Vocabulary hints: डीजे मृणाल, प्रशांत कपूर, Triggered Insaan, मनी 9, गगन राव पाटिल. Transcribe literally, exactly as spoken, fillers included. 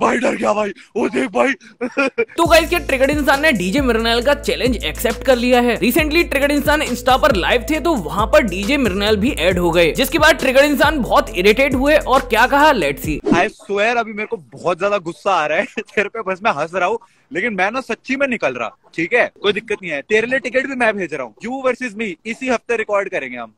भाई डर गया भाई, ओ देख भाई। तो गाइस के ट्रिगर्ड इंसान ने डीजे मृणाल का चैलेंज एक्सेप्ट कर लिया है। रिसेंटली ट्रिगर्ड इंसान इंस्टा पर लाइव थे तो वहाँ पर डीजे मृणाल भी ऐड हो गए, जिसके बाद ट्रिगर्ड इंसान बहुत इरिटेट हुए और क्या कहा लेट्स सी। आई स्वेयर अभी मेरे को बहुत ज्यादा गुस्सा आ रहा है तेरे पे, बस मैं हंस रहा हूँ लेकिन मैं ना सच्ची में निकल रहा। ठीक है कोई दिक्कत नहीं है, तेरे लिए टिकट भी मैं भेज रहा हूँ, यू वर्सेस मी इसी हफ्ते रिकॉर्ड करेंगे हम।